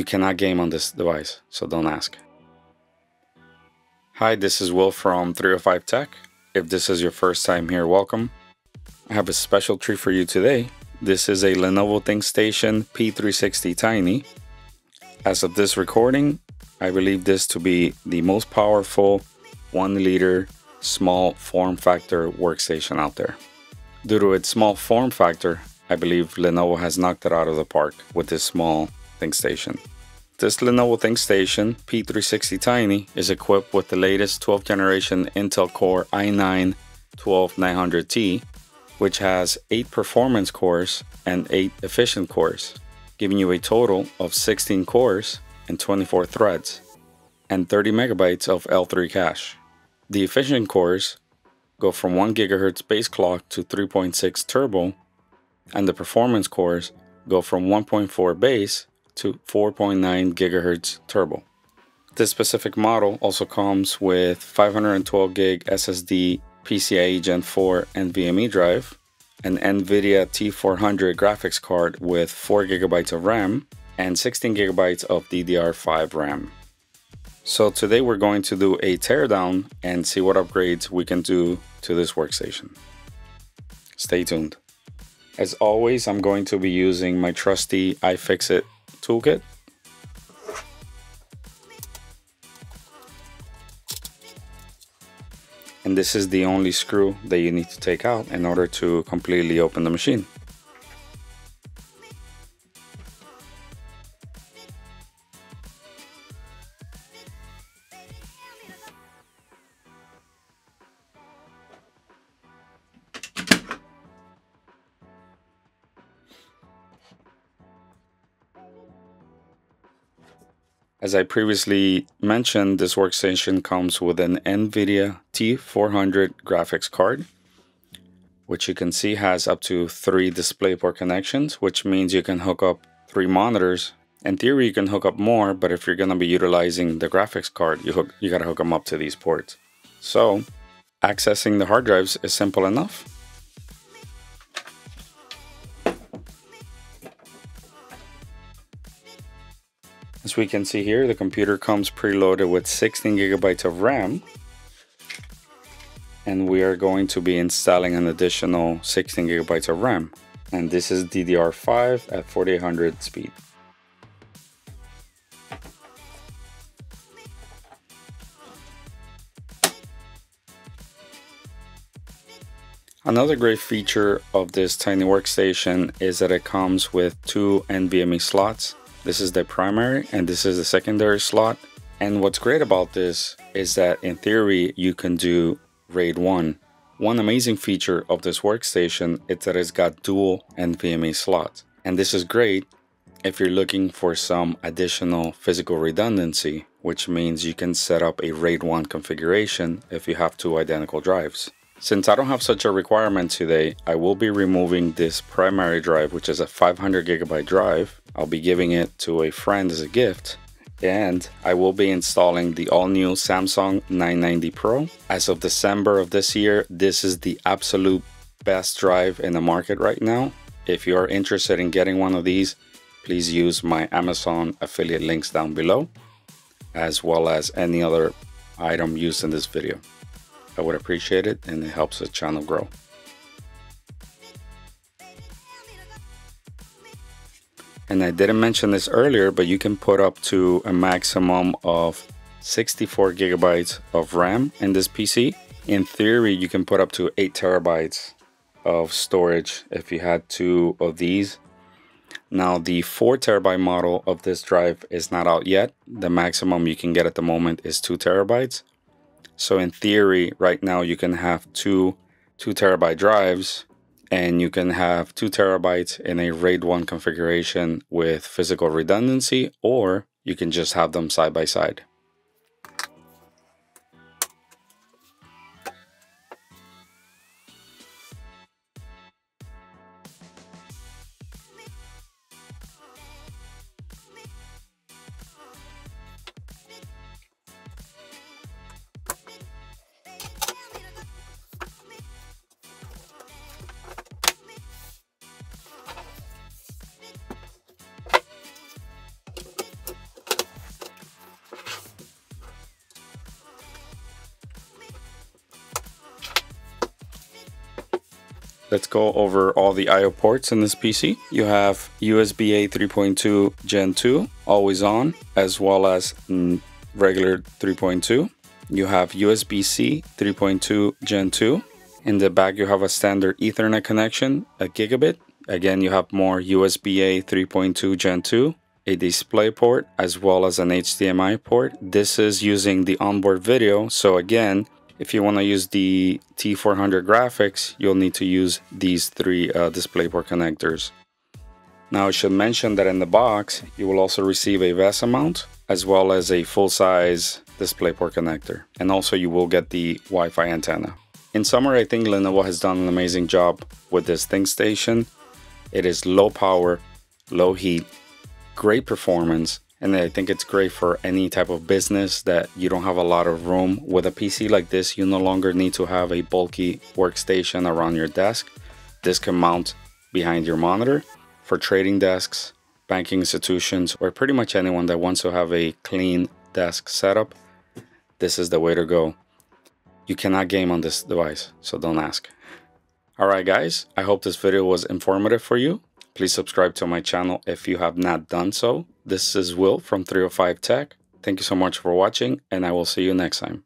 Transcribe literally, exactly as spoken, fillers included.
You cannot game on this device, so don't ask. Hi, this is Will from three oh five Tech. If this is your first time here, welcome. I have a special treat for you today. This is a Lenovo ThinkStation P three sixty Tiny. As of this recording, I believe this to be the most powerful one liter small form factor workstation out there. Due to its small form factor, I believe Lenovo has knocked it out of the park with this small ThinkStation. This Lenovo ThinkStation P three sixty Tiny is equipped with the latest twelfth generation Intel Core i nine twelve nine hundred T, which has eight performance cores and eight efficient cores, giving you a total of sixteen cores and twenty-four threads, and thirty megabytes of L three cache. The efficient cores go from one gigahertz base clock to three point six turbo, and the performance cores go from one point four base to four point nine gigahertz turbo. This specific model also comes with five hundred twelve gig S S D PCIe Gen four NVMe drive, an NVIDIA T four hundred graphics card with four gigabytes of RAM, and sixteen gigabytes of D D R five RAM. So today we're going to do a teardown and see what upgrades we can do to this workstation. Stay tuned. As always, I'm going to be using my trusty iFixit toolkit. And this is the only screw that you need to take out in order to completely open the machine. As I previously mentioned, this workstation comes with an NVIDIA T four hundred graphics card, which you can see has up to three DisplayPort connections, which means you can hook up three monitors. In theory, you can hook up more, but if you're going to be utilizing the graphics card, you, hook, you got to hook them up to these ports. So, accessing the hard drives is simple enough. As we can see here, the computer comes preloaded with sixteen gigabytes of RAM, and we are going to be installing an additional sixteen gigabytes of RAM, and this is D D R five at forty-eight hundred speed. Another great feature of this tiny workstation is that it comes with two NVMe slots. This is the primary and this is the secondary slot. And what's great about this is that in theory, you can do RAID one. One amazing feature of this workstation is that it's got dual NVMe slots. And this is great if you're looking for some additional physical redundancy, which means you can set up a RAID one configuration if you have two identical drives. Since I don't have such a requirement today, I will be removing this primary drive, which is a five hundred gigabyte drive. I'll be giving it to a friend as a gift, and I will be installing the all-new Samsung nine ninety Pro. As of December of this year, this is the absolute best drive in the market right now. If you are interested in getting one of these, please use my Amazon affiliate links down below, as well as any other item used in this video. I would appreciate it, and it helps the channel grow. And I didn't mention this earlier, but you can put up to a maximum of sixty-four gigabytes of RAM in this P C. In theory, you can put up to eight terabytes of storage if you had two of these. Now, the four terabyte model of this drive is not out yet. The maximum you can get at the moment is two terabytes. So in theory, right now you can have two two terabyte drives, and you can have two terabytes in a RAID one configuration with physical redundancy, or you can just have them side by side. Let's go over all the I O ports in this P C. You have U S B A three point two gen two, always on, as well as mm, regular three point two. You have U S B C three point two gen two. In the back, you have a standard Ethernet connection, a gigabit. Again, you have more U S B A three point two gen two, a display port, as well as an H D M I port. This is using the onboard video. So again, if you want to use the T four hundred graphics, you'll need to use these three uh, DisplayPort connectors. Now, I should mention that in the box, you will also receive a VESA mount, as well as a full-size DisplayPort connector. And also, you will get the Wi-Fi antenna. In summary, I think Lenovo has done an amazing job with this ThinkStation. It is low power, low heat, great performance, and I think it's great for any type of business that you don't have a lot of room. With a P C like this, you no longer need to have a bulky workstation around your desk. This can mount behind your monitor for trading desks, banking institutions, or pretty much anyone that wants to have a clean desk setup. This is the way to go. You cannot game on this device, so don't ask. All right, guys, I hope this video was informative for you. Please subscribe to my channel if you have not done so. This is Will from three oh five Tech. Thank you so much for watching, and I will see you next time.